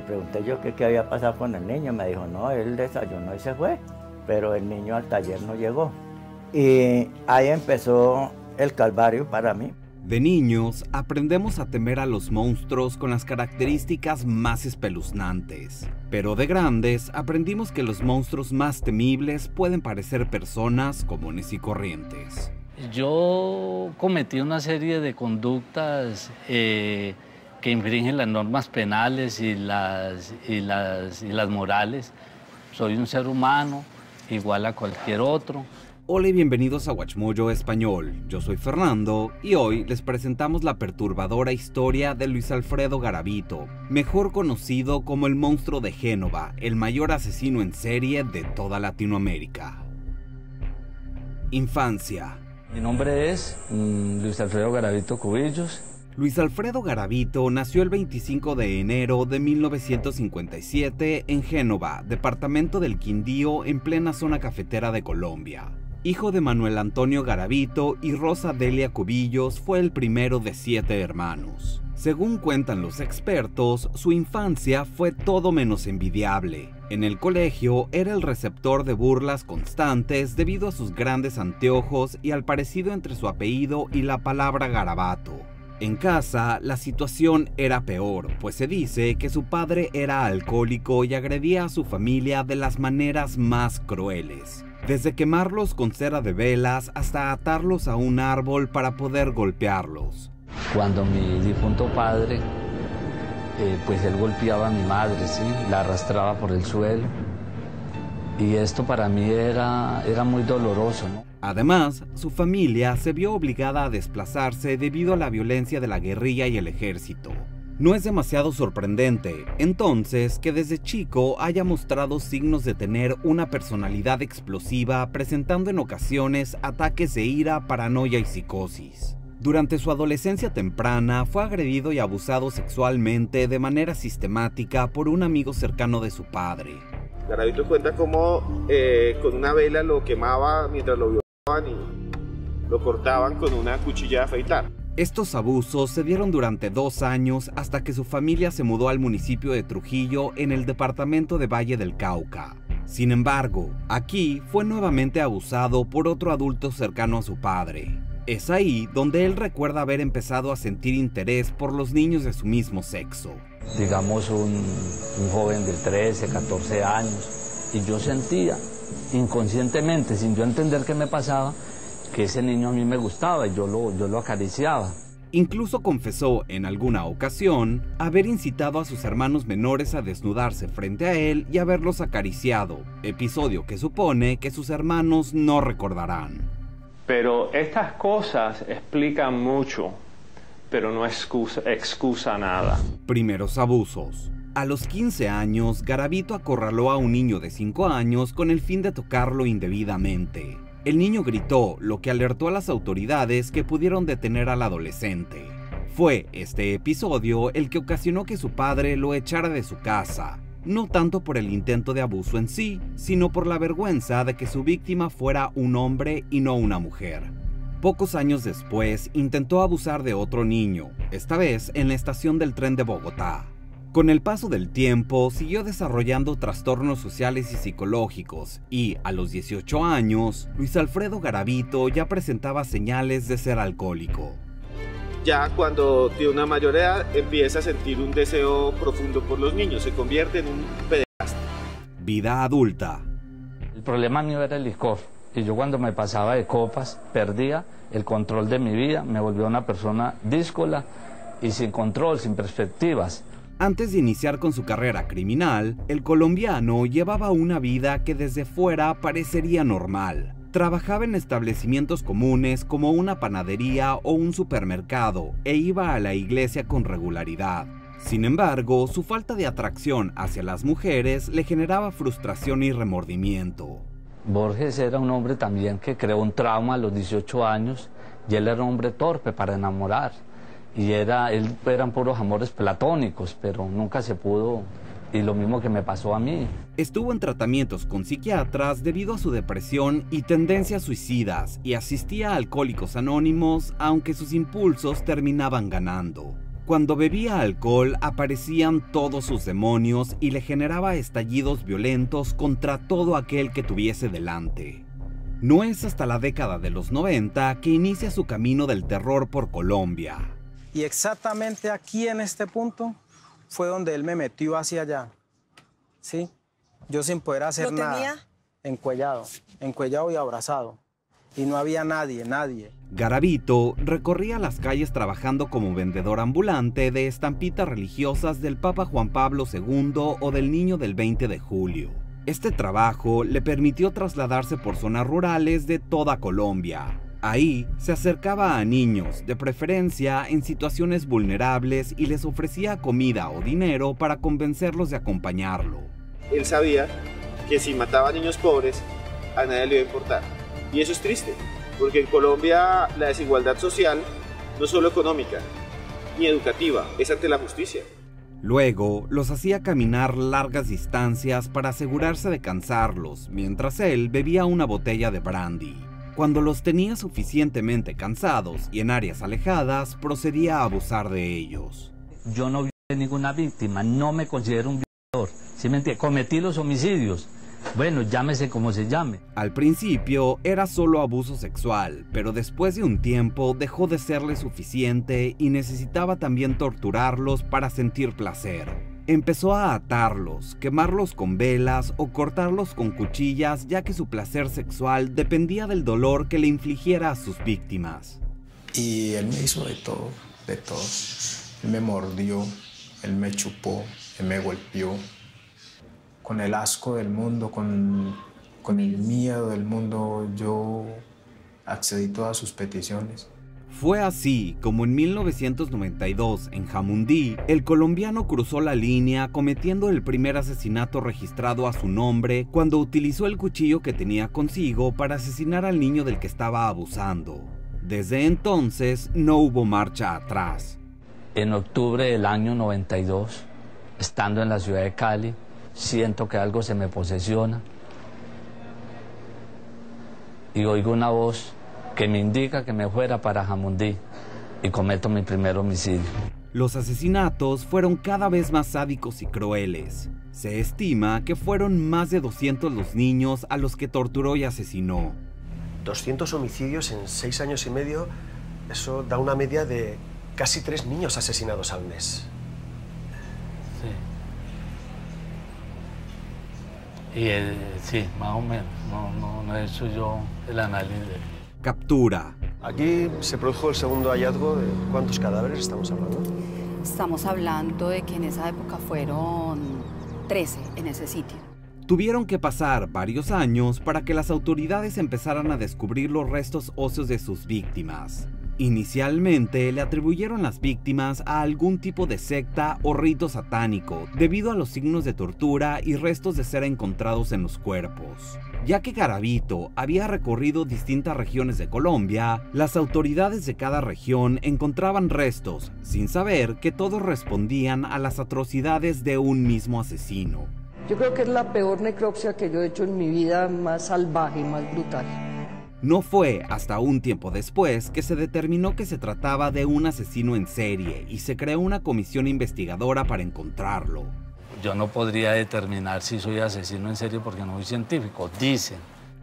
Le pregunté yo qué había pasado con el niño. Me dijo, no, él desayunó y se fue, pero el niño al taller no llegó. Y ahí empezó el calvario para mí. De niños, aprendemos a temer a los monstruos con las características más espeluznantes. Pero de grandes, aprendimos que los monstruos más temibles pueden parecer personas comunes y corrientes. Yo cometí una serie de conductas que infringen las normas penales y las morales. Soy un ser humano, igual a cualquier otro. Hola y bienvenidos a WatchMojo Español. Yo soy Fernando y hoy les presentamos la perturbadora historia de Luis Alfredo Garavito, mejor conocido como el monstruo de Génova, el mayor asesino en serie de toda Latinoamérica. Infancia. Mi nombre es Luis Alfredo Garavito Cubillos. Luis Alfredo Garavito nació el 25 de enero de 1957 en Génova, departamento del Quindío, en plena zona cafetera de Colombia. Hijo de Manuel Antonio Garavito y Rosa Delia Cubillos, fue el primero de 7 hermanos. Según cuentan los expertos, su infancia fue todo menos envidiable. En el colegio era el receptor de burlas constantes debido a sus grandes anteojos y al parecido entre su apellido y la palabra garabato. En casa, la situación era peor, pues se dice que su padre era alcohólico y agredía a su familia de las maneras más crueles. Desde quemarlos con cera de velas hasta atarlos a un árbol para poder golpearlos. Cuando mi difunto padre, pues él golpeaba a mi madre, ¿sí? La arrastraba por el suelo. Y esto para mí era muy doloroso, ¿no? Además, su familia se vio obligada a desplazarse debido a la violencia de la guerrilla y el ejército. No es demasiado sorprendente, entonces, que desde chico haya mostrado signos de tener una personalidad explosiva, presentando en ocasiones ataques de ira, paranoia y psicosis. Durante su adolescencia temprana, fue agredido y abusado sexualmente de manera sistemática por un amigo cercano de su padre. Garavito cuenta cómo con una vela lo quemaba mientras lo violaban y lo cortaban con una cuchilla de afeitar. Estos abusos se dieron durante 2 años hasta que su familia se mudó al municipio de Trujillo, en el departamento de Valle del Cauca. Sin embargo, aquí fue nuevamente abusado por otro adulto cercano a su padre. Es ahí donde él recuerda haber empezado a sentir interés por los niños de su mismo sexo. Digamos un joven de 13, 14 años, y yo sentía inconscientemente, sin yo entender qué me pasaba, que ese niño a mí me gustaba y yo lo acariciaba. Incluso confesó en alguna ocasión haber incitado a sus hermanos menores a desnudarse frente a él y haberlos acariciado, episodio que supone que sus hermanos no recordarán. Pero estas cosas explican mucho, pero no excusa nada. Primeros abusos. A los 15 años, Garavito acorraló a un niño de 5 años con el fin de tocarlo indebidamente. El niño gritó, lo que alertó a las autoridades, que pudieron detener al adolescente. Fue este episodio el que ocasionó que su padre lo echara de su casa, no tanto por el intento de abuso en sí, sino por la vergüenza de que su víctima fuera un hombre y no una mujer. Pocos años después, intentó abusar de otro niño, esta vez en la estación del tren de Bogotá. Con el paso del tiempo, siguió desarrollando trastornos sociales y psicológicos y, a los 18 años, Luis Alfredo Garavito ya presentaba señales de ser alcohólico. Ya cuando tiene una mayor edad, empieza a sentir un deseo profundo por los niños, se convierte en un pedasta. Vida adulta. El problema mío era el licor, y yo cuando me pasaba de copas, perdía el control de mi vida, me volvía una persona díscola y sin control, sin perspectivas. Antes de iniciar con su carrera criminal, el colombiano llevaba una vida que desde fuera parecería normal. Trabajaba en establecimientos comunes como una panadería o un supermercado e iba a la iglesia con regularidad. Sin embargo, su falta de atracción hacia las mujeres le generaba frustración y remordimiento. Borges era un hombre también que creó un trauma a los 18 años y él era un hombre torpe para enamorar. Y eran puros amores platónicos, pero nunca se pudo, y lo mismo que me pasó a mí. Estuvo en tratamientos con psiquiatras debido a su depresión y tendencias suicidas, y asistía a alcohólicos anónimos, aunque sus impulsos terminaban ganando. Cuando bebía alcohol aparecían todos sus demonios y le generaba estallidos violentos contra todo aquel que tuviese delante. No es hasta la década de los 90 que inicia su camino del terror por Colombia. Y exactamente aquí en este punto fue donde él me metió hacia allá, ¿sí? Yo sin poder hacer nada, encuellado y abrazado. Y no había nadie, nadie. Garavito recorría las calles trabajando como vendedor ambulante de estampitas religiosas del Papa Juan Pablo II o del Niño del 20 de Julio. Este trabajo le permitió trasladarse por zonas rurales de toda Colombia. Ahí se acercaba a niños, de preferencia en situaciones vulnerables, y les ofrecía comida o dinero para convencerlos de acompañarlo. Él sabía que si mataba a niños pobres, a nadie le iba a importar. Y eso es triste, porque en Colombia la desigualdad social, no solo económica, ni educativa, es ante la justicia. Luego los hacía caminar largas distancias para asegurarse de cansarlos, mientras él bebía una botella de brandy. Cuando los tenía suficientemente cansados y en áreas alejadas, procedía a abusar de ellos. Yo no violé ninguna víctima, no me considero un violador, simplemente cometí los homicidios. Bueno, llámese como se llame. Al principio era solo abuso sexual, pero después de un tiempo dejó de serle suficiente y necesitaba también torturarlos para sentir placer. Empezó a atarlos, quemarlos con velas o cortarlos con cuchillas, ya que su placer sexual dependía del dolor que le infligiera a sus víctimas. Y él me hizo de todo, de todo. Él me mordió, él me chupó, él me golpeó. Con el asco del mundo, con el miedo del mundo, yo accedí a todas sus peticiones. Fue así como en 1992, en Jamundí, el colombiano cruzó la línea cometiendo el primer asesinato registrado a su nombre cuando utilizó el cuchillo que tenía consigo para asesinar al niño del que estaba abusando. Desde entonces no hubo marcha atrás. En octubre del año 92, estando en la ciudad de Cali, siento que algo se me posesiona y oigo una voz que me indica que me fuera para Jamundí y cometo mi primer homicidio. Los asesinatos fueron cada vez más sádicos y crueles. Se estima que fueron más de 200 los niños a los que torturó y asesinó. 200 homicidios en 6 años y medio, eso da una media de casi 3 niños asesinados al mes. Sí. Y sí, más o menos, no he hecho yo el análisis. Captura. Aquí se produjo el segundo hallazgo. ¿De cuántos cadáveres estamos hablando? Estamos hablando de que en esa época fueron 13 en ese sitio. Tuvieron que pasar varios años para que las autoridades empezaran a descubrir los restos óseos de sus víctimas. Inicialmente le atribuyeron las víctimas a algún tipo de secta o rito satánico, debido a los signos de tortura y restos de cera encontrados en los cuerpos. Ya que Garavito había recorrido distintas regiones de Colombia, las autoridades de cada región encontraban restos, sin saber que todos respondían a las atrocidades de un mismo asesino. Yo creo que es la peor necropsia que yo he hecho en mi vida, más salvaje, más brutal. No fue hasta un tiempo después que se determinó que se trataba de un asesino en serie y se creó una comisión investigadora para encontrarlo. Yo no podría determinar si soy asesino en serie porque no soy científico, dicen.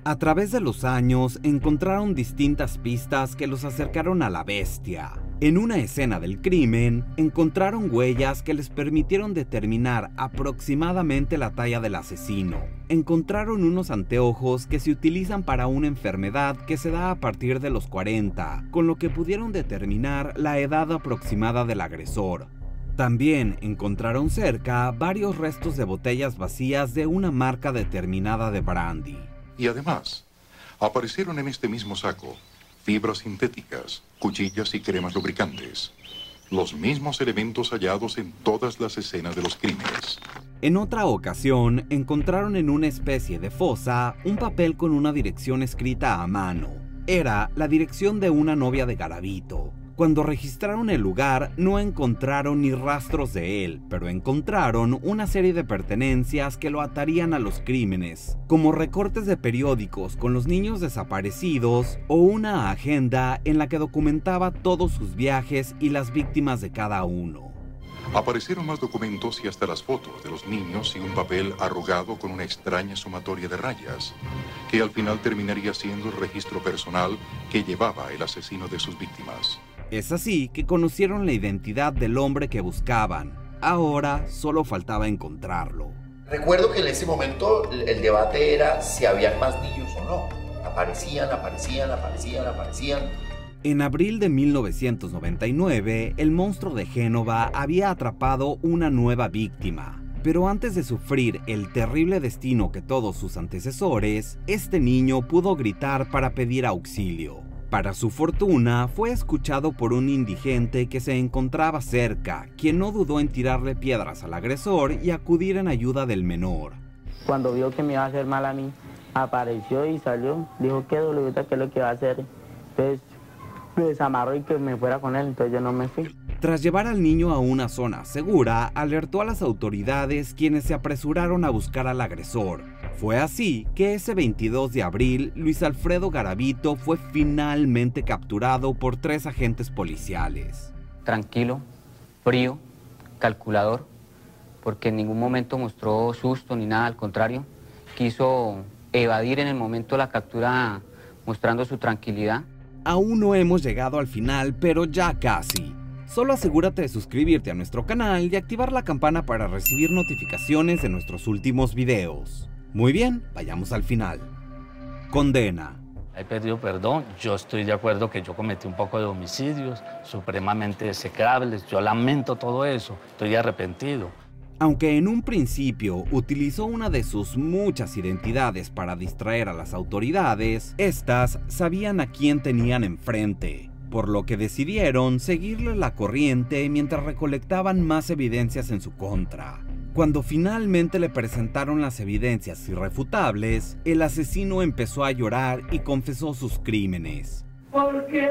A través de los años encontraron distintas pistas que los acercaron a la bestia. En una escena del crimen encontraron huellas que les permitieron determinar aproximadamente la talla del asesino. Encontraron unos anteojos que se utilizan para una enfermedad que se da a partir de los 40, con lo que pudieron determinar la edad aproximada del agresor. También encontraron cerca varios restos de botellas vacías de una marca determinada de brandy. Y además, aparecieron en este mismo saco fibras sintéticas, cuchillas y cremas lubricantes, los mismos elementos hallados en todas las escenas de los crímenes. En otra ocasión, encontraron en una especie de fosa un papel con una dirección escrita a mano. Era la dirección de una novia de Garavito. Cuando registraron el lugar, no encontraron ni rastros de él, pero encontraron una serie de pertenencias que lo atarían a los crímenes, como recortes de periódicos con los niños desaparecidos o una agenda en la que documentaba todos sus viajes y las víctimas de cada uno. Aparecieron más documentos y hasta las fotos de los niños y un papel arrugado con una extraña sumatoria de rayas, que al final terminaría siendo el registro personal que llevaba el asesino de sus víctimas. Es así que conocieron la identidad del hombre que buscaban. Ahora solo faltaba encontrarlo. Recuerdo que en ese momento el debate era si habían más niños o no. Aparecían. En abril de 1999, el monstruo de Génova había atrapado una nueva víctima. Pero antes de sufrir el terrible destino que todos sus antecesores, este niño pudo gritar para pedir auxilio. Para su fortuna, fue escuchado por un indigente que se encontraba cerca, quien no dudó en tirarle piedras al agresor y acudir en ayuda del menor. Cuando vio que me iba a hacer mal a mí, apareció y salió. Dijo, qué dolorita, qué es lo que va a hacer. Entonces, me desamarró y que me fuera con él, entonces yo no me fui. Tras llevar al niño a una zona segura, alertó a las autoridades, quienes se apresuraron a buscar al agresor. Fue así que ese 22 de abril, Luis Alfredo Garavito fue finalmente capturado por 3 agentes policiales. Tranquilo, frío, calculador, porque en ningún momento mostró susto ni nada, al contrario. Quiso evadir en el momento la captura mostrando su tranquilidad. Aún no hemos llegado al final, pero ya casi. Solo asegúrate de suscribirte a nuestro canal y activar la campana para recibir notificaciones de nuestros últimos videos. Muy bien, vayamos al final. Condena. He pedido perdón, yo estoy de acuerdo que yo cometí un poco de homicidios supremamente desecables, yo lamento todo eso, estoy arrepentido. Aunque en un principio utilizó una de sus muchas identidades para distraer a las autoridades, estas sabían a quién tenían enfrente, por lo que decidieron seguirle la corriente mientras recolectaban más evidencias en su contra. Cuando finalmente le presentaron las evidencias irrefutables, el asesino empezó a llorar y confesó sus crímenes. ¿Por qué?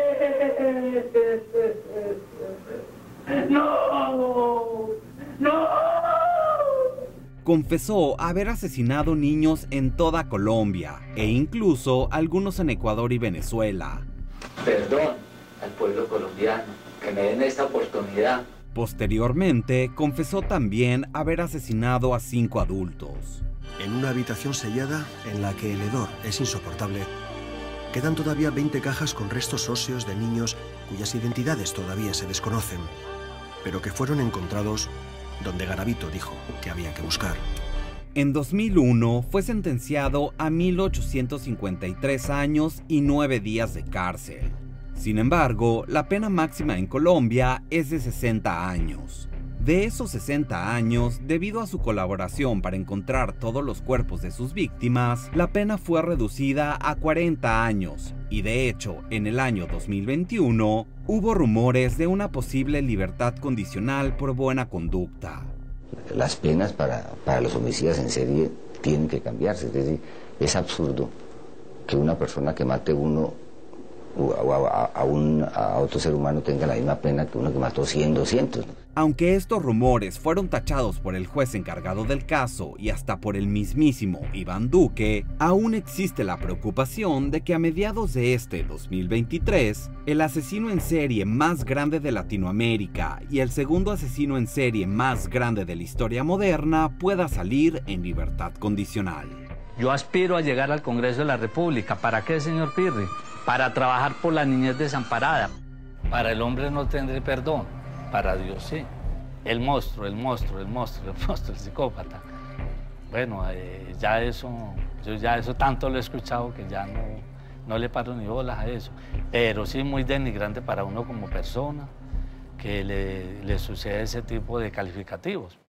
¡No! ¡No! Confesó haber asesinado niños en toda Colombia, e incluso algunos en Ecuador y Venezuela. Perdón al pueblo colombiano, que me den esta oportunidad. Posteriormente, confesó también haber asesinado a 5 adultos. En una habitación sellada en la que el hedor es insoportable, quedan todavía 20 cajas con restos óseos de niños cuyas identidades todavía se desconocen, pero que fueron encontrados donde Garavito dijo que había que buscar. En 2001 fue sentenciado a 1.853 años y 9 días de cárcel. Sin embargo, la pena máxima en Colombia es de 60 años. De esos 60 años, debido a su colaboración para encontrar todos los cuerpos de sus víctimas, la pena fue reducida a 40 años, y de hecho, en el año 2021, hubo rumores de una posible libertad condicional por buena conducta. Las penas para los homicidas en serie tienen que cambiarse, es decir, es absurdo que una persona que mate a otro ser humano tenga la misma pena que uno que mató 100, 200. Aunque estos rumores fueron tachados por el juez encargado del caso y hasta por el mismísimo Iván Duque, aún existe la preocupación de que a mediados de este 2023, el asesino en serie más grande de Latinoamérica y el segundo asesino en serie más grande de la historia moderna pueda salir en libertad condicional. Yo aspiro a llegar al Congreso de la República. ¿Para qué, señor Pirri? Para trabajar por la niñez desamparada. Para el hombre no tendré perdón, para Dios sí. El monstruo, el psicópata. Bueno, ya eso, yo ya eso tanto lo he escuchado que ya no le paro ni bolas a eso. Pero sí muy denigrante para uno como persona que le sucede ese tipo de calificativos.